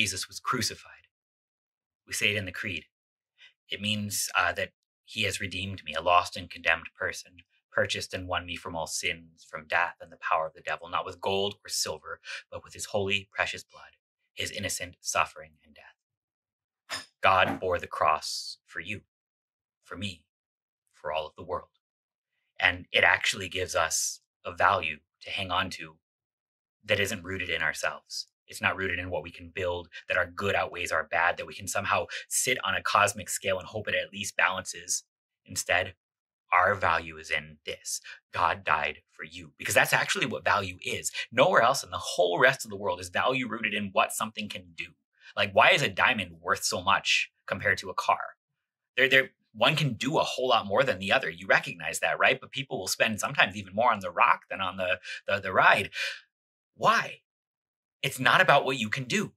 Jesus was crucified. We say it in the creed. It means that he has redeemed me, a lost and condemned person, purchased and won me from all sins, from death and the power of the devil, not with gold or silver, but with his holy, precious blood, his innocent suffering and death. God bore the cross for you, for me, for all of the world. And it actually gives us a value to hang on to that isn't rooted in ourselves. It's not rooted in what we can build, that our good outweighs our bad, that we can somehow sit on a cosmic scale and hope it at least balances. Instead, our value is in this. God died for you, because that's actually what value is. Nowhere else in the whole rest of the world is value rooted in what something can do. Like, why is a diamond worth so much compared to a car? One can do a whole lot more than the other. You recognize that, right? But people will spend sometimes even more on the rock than on the ride. Why? It's not about what you can do.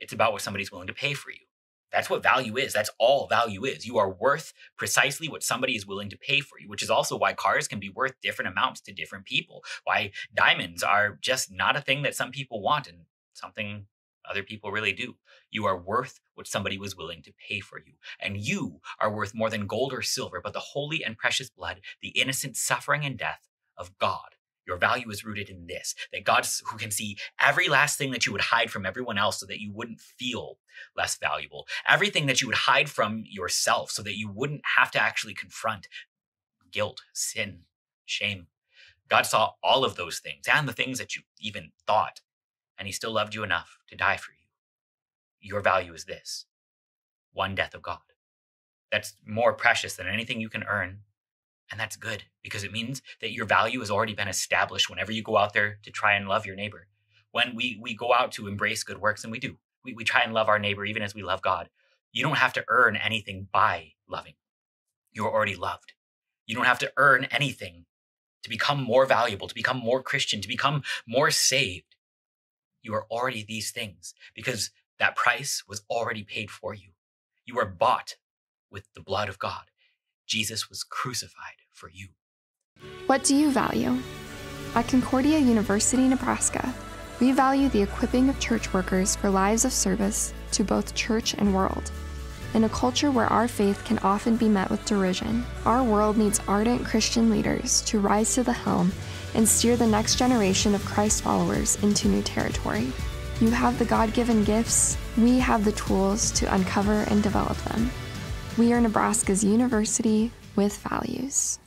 It's about what somebody's willing to pay for you. That's what value is. That's all value is. You are worth precisely what somebody is willing to pay for you, which is also why cars can be worth different amounts to different people, why diamonds are just not a thing that some people want and something other people really do. You are worth what somebody was willing to pay for you. And you are worth more than gold or silver, but the holy and precious blood, the innocent suffering and death of God. Your value is rooted in this, that God, who can see every last thing that you would hide from everyone else so that you wouldn't feel less valuable, everything that you would hide from yourself so that you wouldn't have to actually confront guilt, sin, shame. God saw all of those things and the things that you even thought, and he still loved you enough to die for you. Your value is this, one death of God. That's more precious than anything you can earn. And that's good, because it means that your value has already been established whenever you go out there to try and love your neighbor. When we go out to embrace good works, and we do, we try and love our neighbor even as we love God. You don't have to earn anything by loving. You're already loved. You don't have to earn anything to become more valuable, to become more Christian, to become more saved. You are already these things because that price was already paid for you. You were bought with the blood of God. Jesus was crucified for you. What do you value? At Concordia University, Nebraska, we value the equipping of church workers for lives of service to both church and world. In a culture where our faith can often be met with derision, our world needs ardent Christian leaders to rise to the helm and steer the next generation of Christ followers into new territory. You have the God-given gifts. We have the tools to uncover and develop them. We are Nebraska's university with values.